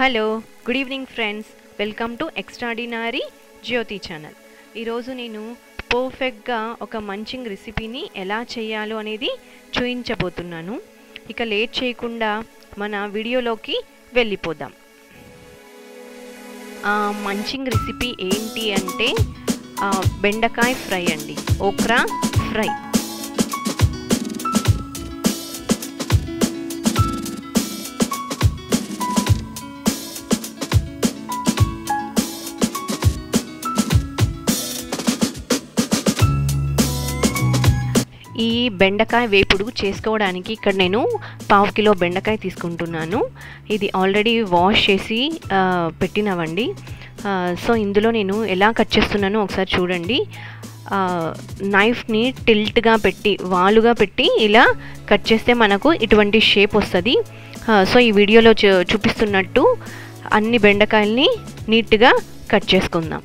Hello good evening friends, welcome to extraordinary Jyothi channel. ఈరోజు నేను పర్ఫెక్ట్గా ఒక మంచింగ్ రెసిపీని ఎలా చేయాలో అనేది చూపించబోతున్నాను. ఇక లేట్ చేయకుండా మన వీడియోలోకి వెళ్ళిపోదాం. మంచింగ్ రెసిపీ ఏంటి అంటే బెండకాయ ఫ్రై అండి, ఓక్రా ఫ్రై. ఈ బెండకాయ వేపుడు చేసుకోవడానికి ఇక్కడ నేను పావు కిలో బెండకాయ తీసుకుంటున్నాను. ఇది ఆల్రెడీ వాష్ చేసి పెట్టినవండి. సో ఇందులో నేను ఎలా కట్ చేస్తున్నానో ఒకసారి చూడండి. నైఫ్ని టిల్ట్గా పెట్టి, వాలుగా పెట్టి ఇలా కట్ చేస్తే మనకు ఇటువంటి షేప్ వస్తుంది. సో ఈ వీడియోలో చూపిస్తున్నట్టు అన్ని బెండకాయల్ని నీట్గా కట్ చేసుకుందాం.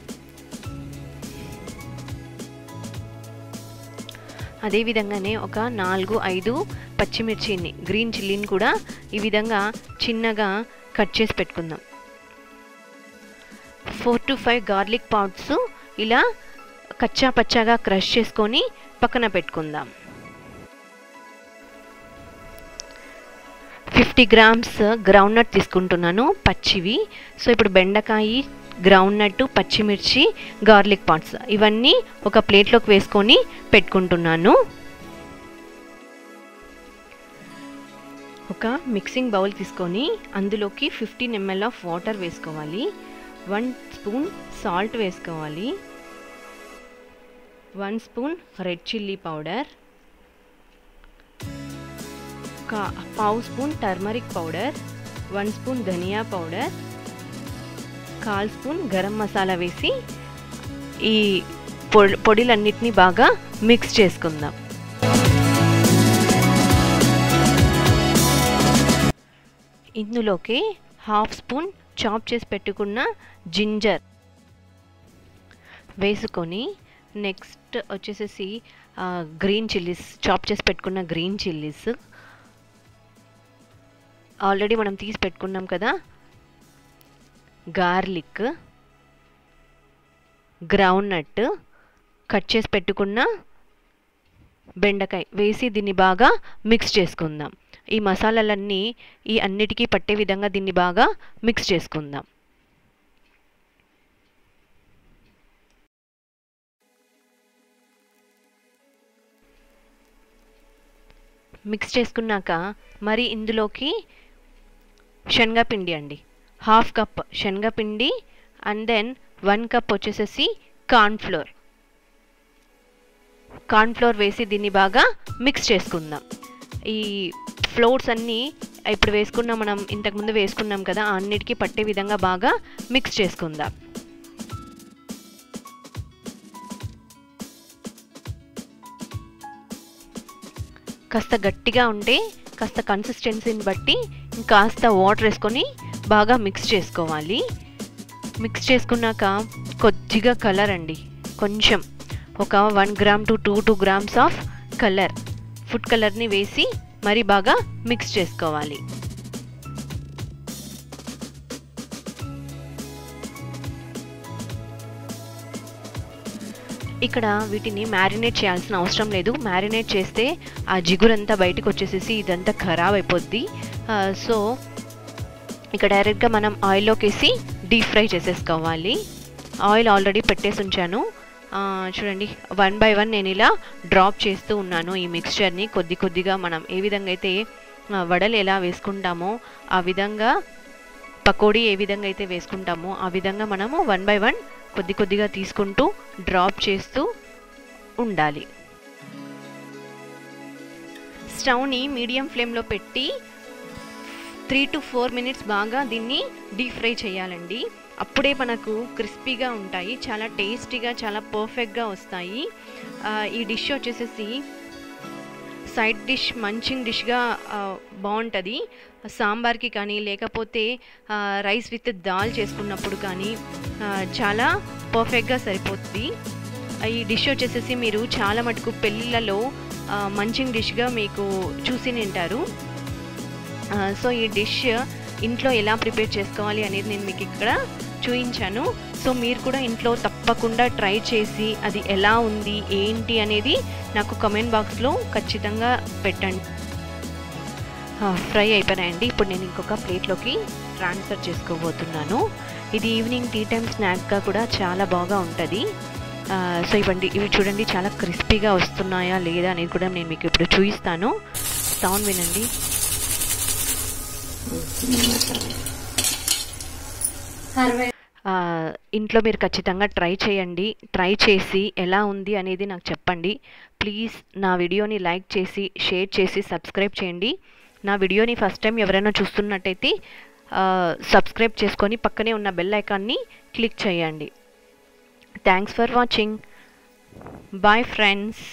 అదేవిధంగానే ఒక 4-5 పచ్చిమిర్చిని, గ్రీన్ చిల్లీని కూడా ఈ విధంగా చిన్నగా కట్ చేసి పెట్టుకుందాం. 4-5 గార్లిక్ పాట్స్ ఇలా కచ్చా పచ్చాగా క్రష్ చేసుకొని పక్కన పెట్టుకుందాం. 50 grams గ్రౌండ్నట్ తీసుకుంటున్నాను, పచ్చివి. సో ఇప్పుడు బెండకాయ, గ్రౌండ్నట్, పచ్చిమిర్చి, గార్లిక్ పాట్స్ ఇవన్నీ ఒక ప్లేట్లోకి వేసుకొని పెట్టుకుంటున్నాను. ఒక మిక్సింగ్ బౌల్ తీసుకొని అందులోకి 15 ml ఆఫ్ వాటర్ వేసుకోవాలి, 1 స్పూన్ సాల్ట్ వేసుకోవాలి, 1 స్పూన్ రెడ్ చిల్లీ పౌడర్, ఒక 1/2 స్పూన్ టర్మరిక్ పౌడర్, 1 స్పూన్ ధనియా పౌడర్, 1/4 స్పూన్ గరం మసాలా వేసి ఈ పొడిలన్నిటిని బాగా మిక్స్ చేసుకుందాం. ఇందులోకి 1/2 స్పూన్ చాప్ చేసి పెట్టుకున్న జింజర్ వేసుకొని, నెక్స్ట్ వచ్చేసేసి గ్రీన్ చిల్లీస్, చాప్ చేసి పెట్టుకున్న గ్రీన్ చిల్లీస్ ఆల్రెడీ మనం తీసి పెట్టుకున్నాం కదా, గార్లిక్, గ్రౌండ్నట్, కట్ చేసి పెట్టుకున్న బెండకాయ వేసి దీన్ని బాగా మిక్స్ చేసుకుందాం. ఈ మసాలాలన్నీ ఈ అన్నిటికీ పట్టే విధంగా దీన్ని బాగా మిక్స్ చేసుకుందాం. మిక్స్ చేసుకున్నాక మరి ఇందులోకి శనగపిండి అండి, 1/2 కప్ శనగపిండి అండ్ దెన్ 1 కప్ వచ్చేసేసి కార్న్ఫ్లోర్. కార్న్ఫ్లోర్ వేసి దీన్ని బాగా మిక్స్ చేసుకుందాం. ఈ ఫ్లోర్స్ అన్నీ ఇప్పుడు వేసుకున్నాం, మనం ఇంతకుముందు వేసుకున్నాం కదా, అన్నిటికీ పట్టే విధంగా బాగా మిక్స్ చేసుకుందాం. కాస్త గట్టిగా ఉంటే, కాస్త కన్సిస్టెన్సీని బట్టి ఇంకాస్త వాటర్ వేసుకొని బాగా మిక్స్ చేసుకోవాలి. మిక్స్ చేసుకున్నాక కొద్దిగా కలర్ అండి, కొంచెం ఒక 1 gram to 2 grams of colour, food కలర్ని వేసి మరి బాగా మిక్స్ చేసుకోవాలి. ఇక్కడ వీటిని మ్యారినేట్ చేయాల్సిన అవసరం లేదు. మ్యారినేట్ చేస్తే ఆ జిగురంతా బయటకు వచ్చేసేసి ఇదంతా ఖరాబ్ అయిపోద్ది. సో ఇక డైరెక్ట్గా మనం ఆయిల్లోకి వేసి డీప్ ఫ్రై చేసేసుకోవాలి. ఆయిల్ ఆల్రెడీ పెట్టేసి ఉంచాను, చూడండి. 1 by 1 నేను ఇలా డ్రాప్ చేస్తూ ఉన్నాను ఈ మిక్స్చర్ని. కొద్ది కొద్దిగా మనం ఏ విధంగా అయితే వడలు ఎలా వేసుకుంటామో, ఆ విధంగా పకోడీ ఏ విధంగా అయితే వేసుకుంటామో ఆ విధంగా మనము 1 by 1 కొద్ది కొద్దిగా తీసుకుంటూ డ్రాప్ చేస్తూ ఉండాలి. స్టవ్ని మీడియం ఫ్లేమ్లో పెట్టి 3 to 4 minutes బాగా దీన్ని డీప్ ఫ్రై చేయాలండి. అప్పుడే మనకు క్రిస్పీగా ఉంటాయి, చాలా టేస్టీగా, చాలా పర్ఫెక్ట్గా వస్తాయి. ఈ డిష్ వచ్చేసేసి సైడ్ డిష్, మంచింగ్ డిష్గా బాగుంటుంది. సాంబార్కి కానీ, లేకపోతే రైస్ విత్ దాల్ చేసుకున్నప్పుడు కానీ చాలా పర్ఫెక్ట్గా సరిపోతుంది. ఈ డిష్ వచ్చేసేసి మీరు చాలా మటుకు పెళ్ళిళ్ళలో మంచింగ్ డిష్గా మీకు చూసి నింటారు. సో ఈ డిష్ ఇంట్లో ఎలా ప్రిపేర్ చేసుకోవాలి అనేది నేను మీకు ఇక్కడ చూయించాను సో మీరు కూడా ఇంట్లో తప్పకుండా ట్రై చేసి అది ఎలా ఉంది ఏంటి అనేది నాకు కామెంట్ బాక్స్ లో ఖచ్చితంగా పెట్టండి ఫ్రై అయిపోయింది ఇప్పుడు నేను ఇంకొక ప్లేట్ లోకి ట్రాన్స్ఫర్ చేసుకోబోతున్నాను ఇది ఈవినింగ్ టీ టైం స్నాక్ గా కూడా చాలా బాగా ఉంటది సో ఇవండి ఇవి చూడండి చాలా క్రిస్పీగా వస్తున్నాయా లేదా అనేది కూడా నేను మీకు ఇప్పుడు చూపిస్తాను సౌండ్ వినండి ఇంట్లో మీరు ఖచ్చితంగా ట్రై చేయండి ట్రై చేసి ఎలా ఉంది అనేది నాకు చెప్పండి ప్లీజ్ నా వీడియోని లైక్ చేసి షేర్ చేసి సబ్స్క్రైబ్ చేయండి నా వీడియోని ఫస్ట్ టైం ఎవరైనా చూస్తున్నట్టయితే సబ్స్క్రైబ్ చేసుకొని పక్కనే ఉన్న బెల్ ఐకాన్ని క్లిక్ చేయండి thanks for watching bye friends